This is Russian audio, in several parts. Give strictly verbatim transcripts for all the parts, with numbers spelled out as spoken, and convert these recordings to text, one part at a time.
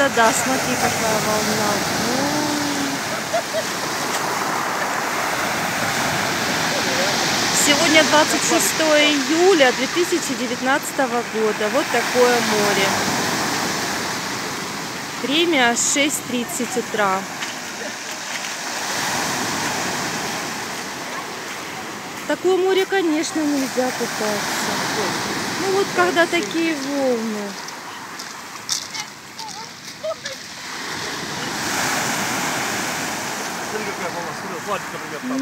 это да, смотри, какая волна. Сегодня двадцать шестое июля две тысячи девятнадцатого года. Вот такое море. Время шесть тридцать утра. Такое море, конечно, нельзя купаться. Ну вот когда такие волны.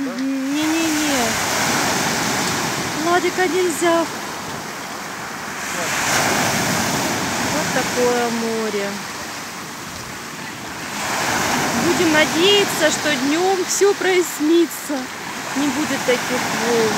Не-не-не. Владика нельзя. Вот такое море. Будем надеяться, что днем все прояснится. Не будет таких волн.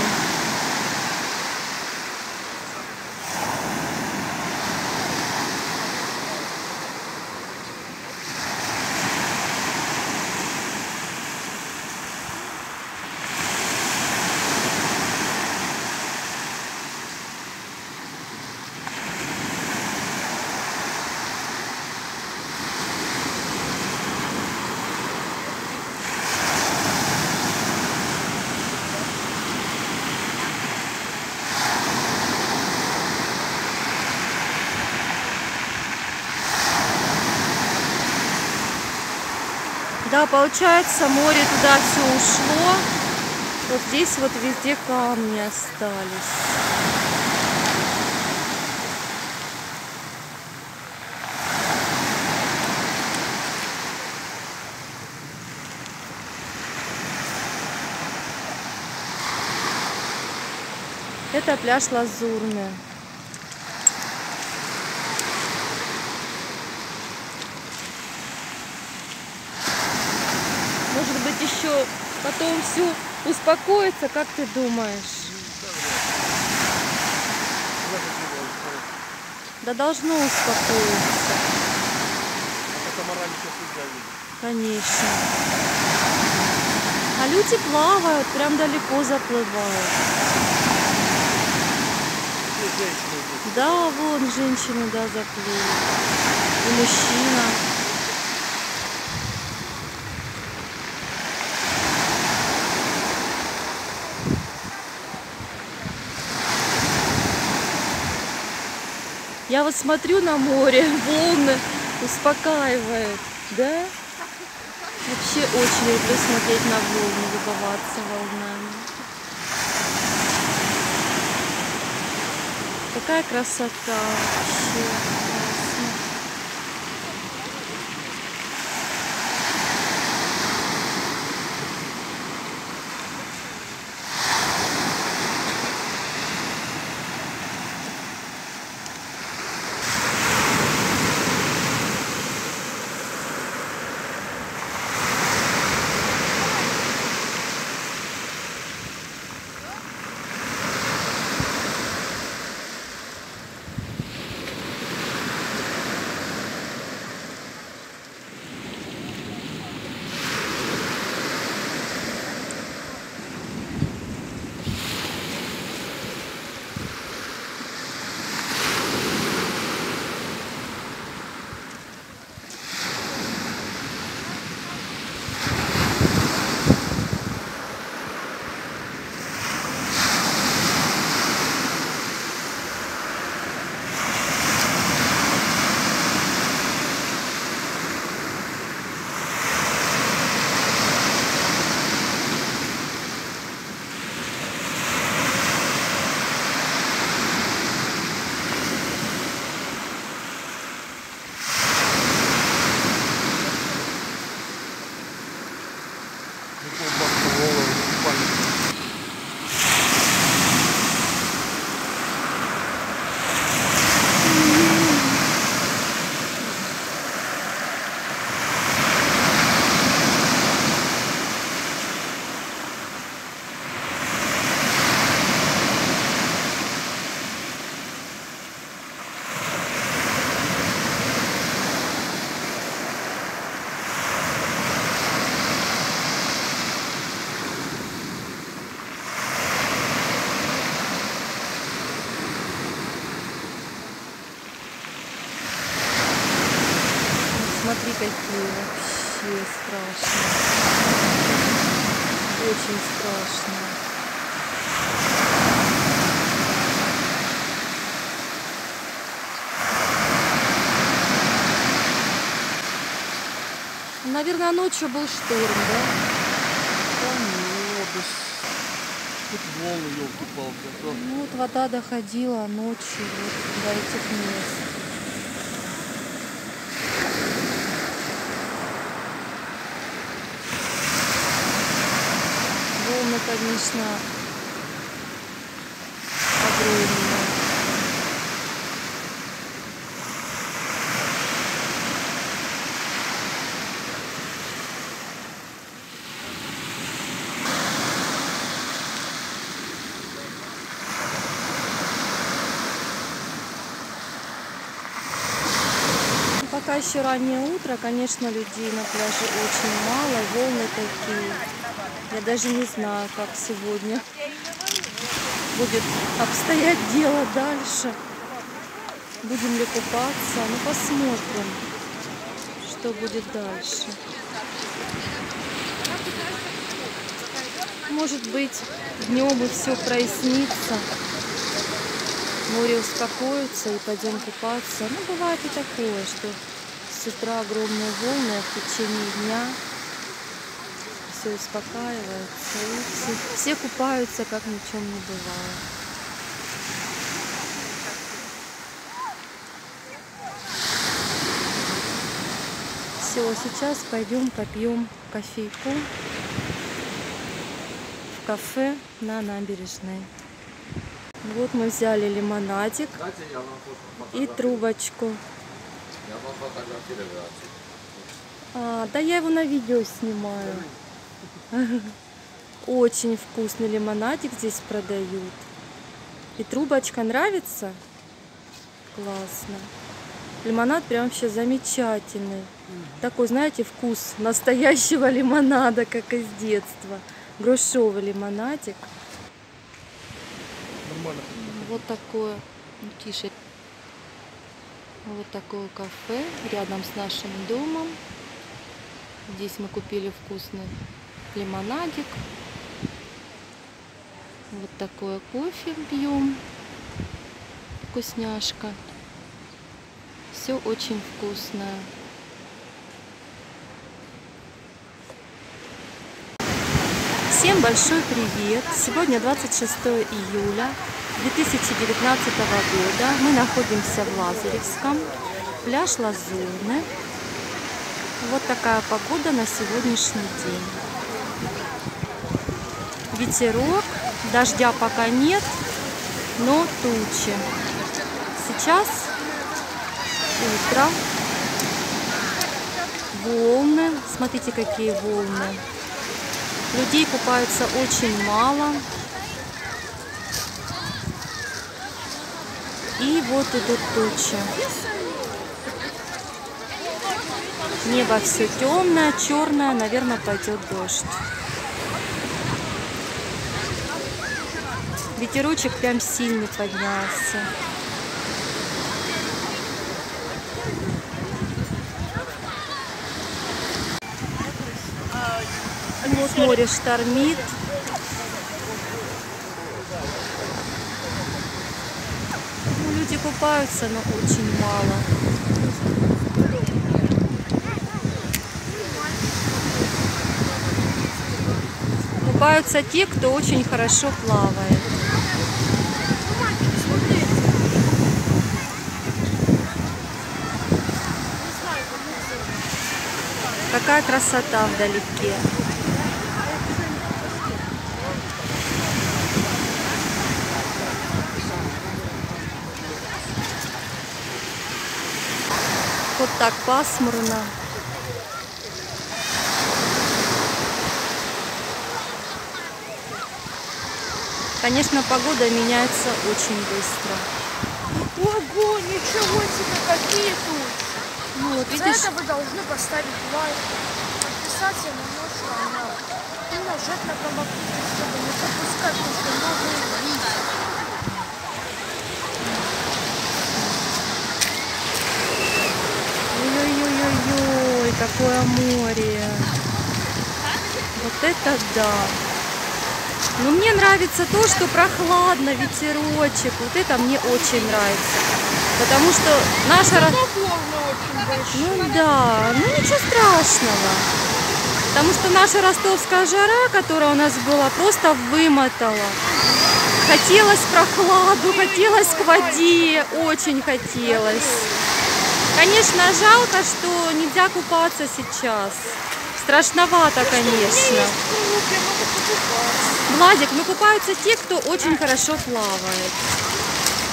Да, получается, море туда все ушло. Вот здесь вот везде камни остались. Это пляж Лазурный. Может быть, еще потом все успокоится, как ты думаешь? Да должно успокоиться. Конечно. А люди плавают, прям далеко заплывают. Да, вон женщины, да, заплыли. И мужчина. Я вот смотрю на море, волны успокаивают, да? Вообще очень люблю смотреть на волны, любоваться волнами. Какая красота вообще, Косяки такие вообще страшные. Очень страшно. Наверное, ночью был шторм, да? Там тут волны, ёлки-палки. Ну, вот вода доходила ночью вот, до этих мест. Волны, конечно, огромные. Пока еще раннее утро, конечно, людей на пляже очень мало, волны такие. Я даже не знаю, как сегодня будет обстоять дело дальше. Будем ли купаться? Ну, посмотрим, что будет дальше. Может быть, днем и все прояснится. Море успокоится и пойдем купаться. Ну, бывает и такое, что с утра огромные волны, а в течение дня все успокаивается. И все, все купаются, как ни в чем не бывает. Все, сейчас пойдем попьем кофейку в кафе на набережной. Вот мы взяли лимонадик и трубочку. А, да я его на видео снимаю. Очень вкусный лимонадик здесь продают. И трубочка нравится? Классно. Лимонад прям вообще замечательный. Такой, знаете, вкус настоящего лимонада, как из детства. Грушевый лимонадик. Вот такое, ну, тише, вот такое кафе рядом с нашим домом. Здесь мы купили вкусный лимонадик. Вот такое кофе пьем. Вкусняшка. Все очень вкусное. Всем большой привет! Сегодня двадцать шестое июля две тысячи девятнадцатого года. Мы находимся в Лазаревском. Пляж Лазурный. Вот такая погода на сегодняшний день. Ветерок. Дождя пока нет, но тучи. Сейчас утро. Волны. Смотрите, какие волны. Людей купаются очень мало. И вот идут тучи. Небо все темное, черное. Наверное, пойдет дождь. Ветерочек прям сильный поднялся. Вот море штормит. Ну, люди купаются, но очень мало. Купаются те, кто очень хорошо плавает. Какая красота вдалеке. Вот так пасмурно. Конечно, погода меняется очень быстро. Ого, ничего себе, какие тут! Ну, вот, видишь? За это вы должны поставить лайк, подписаться на наш канал и нажать на колокольчик, чтобы не пропускать новые видео. Ой-ой-ой-ой-ой. такое море. Вот это да. Но мне нравится то, что прохладно, ветерочек. Вот это мне очень нравится. Потому что наша... Ну да, ну ничего страшного. Потому что наша ростовская жара, которая у нас была, просто вымотала. Хотелось прохладу, хотелось к воде, очень хотелось. Конечно, жалко, что нельзя купаться сейчас. Страшновато, конечно. Владик, ну купаются те, кто очень хорошо плавает.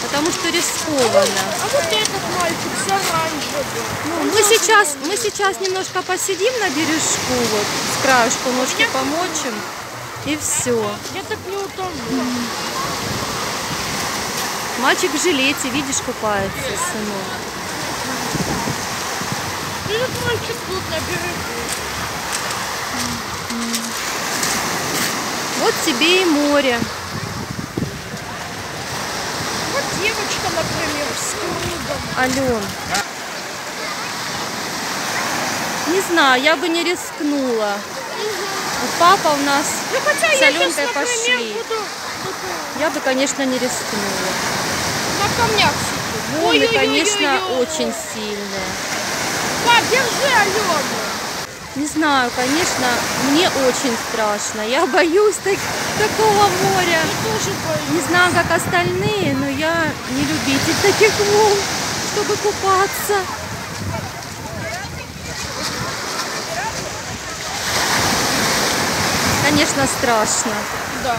Потому что рискованно. А вот этот мальчик все оранжевый. Мы сейчас, мы сейчас немножко посидим на бережку, вот, с краешку ножки помочим. И все. Я так не утону. Мальчик в жилете, видишь, купается, сынок. Этот мальчик тут на берегу. Вот тебе и море. Вот девочка, например, с кругом. Ален. Не знаю, я бы не рискнула. Папа у нас ну, хотя с Аленкой пошли. Буду... Я бы, конечно, не рискнула. На камнях сидит. Волны, ой, ой, конечно, ой, ой, ой. Очень сильные. Пап, держи Алену. Не знаю, конечно, мне очень страшно. Я боюсь так, такого моря. Я тоже боюсь. Не знаю, как остальные, но я не любитель таких волн, чтобы купаться. Конечно, страшно. Да.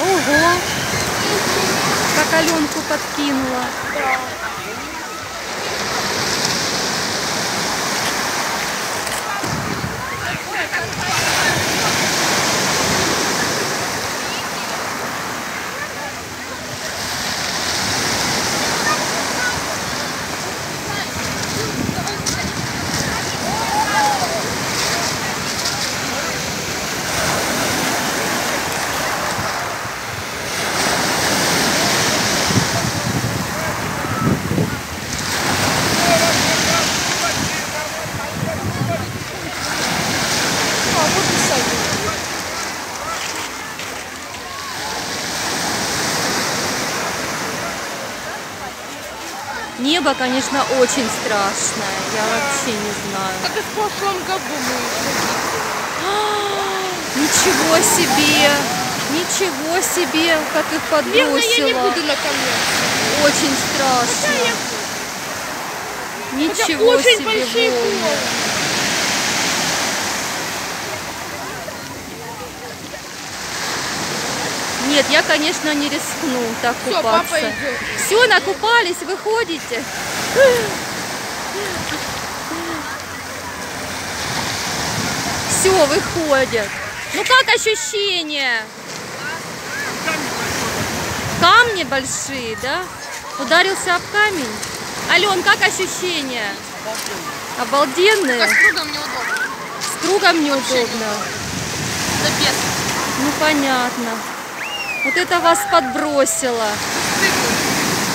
Ого! Как Аленку подкинула. Да. Небо, конечно, очень страшное. Я вообще не знаю. Как и в прошлом году мы. Ничего себе! Ничего себе! Как их подбросило. Я не буду на камнях. Очень страшно. Ничего себе! Нет, я, конечно, не рискну так все, купаться. Все, накупались, выходите. Все, выходят. Ну как ощущения? Камни большие, да? Ударился об камень. Ален, как ощущения? Обалденные. С кругом неудобно. С кругом неудобно. Ну понятно. Вот это вас подбросило.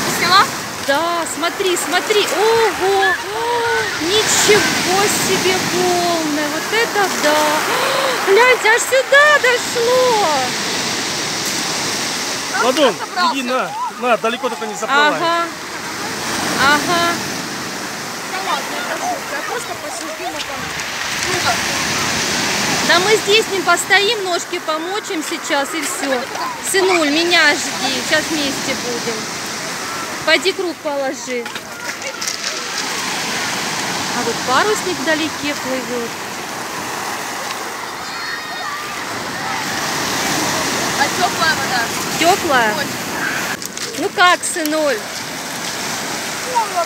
Ты сняла? Да, смотри, смотри. Ого! О, ничего себе волны. Вот это да. Гляньте, аж сюда дошло. Ладон, иди, на. На, далеко только не заплывай. Ага. Ага. Да ладно, это шутка. Я просто посижу на камне. Да мы здесь не постоим, ножки помочим сейчас и все. Сынуль, меня жди, сейчас вместе будем. Пойди круг положи. А вот парусник вдалеке плывет. А теплая вода? Теплая? Очень. Ну как, сынуль? Холодно.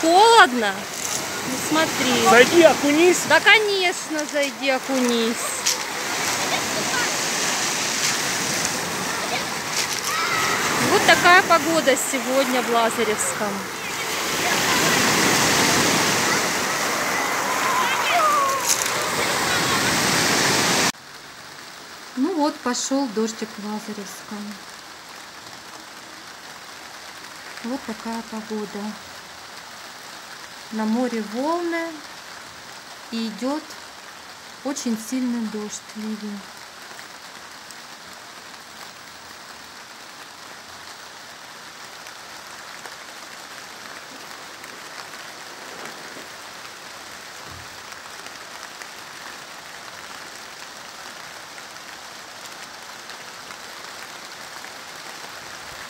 Холодно? Ну, смотри. Зайди, окунись. Да, конечно, зайди, окунись. Вот такая погода сегодня в Лазаревском. Ну вот пошел дождик в Лазаревском. Вот такая погода. На море волны и идет очень сильный дождь, ливень.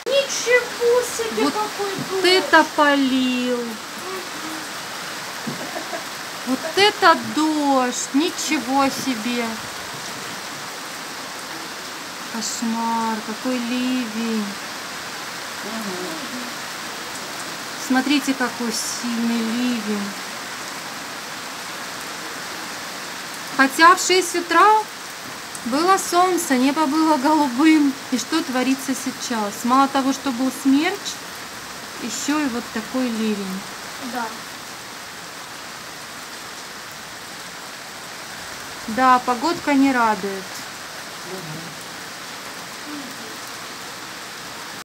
Ничего себе, вот какой дождь! Ты-то полил! Вот это дождь! Ничего себе! Кошмар! Какой ливень! Смотрите, какой сильный ливень! Хотя в шесть утра было солнце, небо было голубым. И что творится сейчас? Мало того, что был смерч, еще и вот такой ливень. Да. Да, погодка не радует. Угу.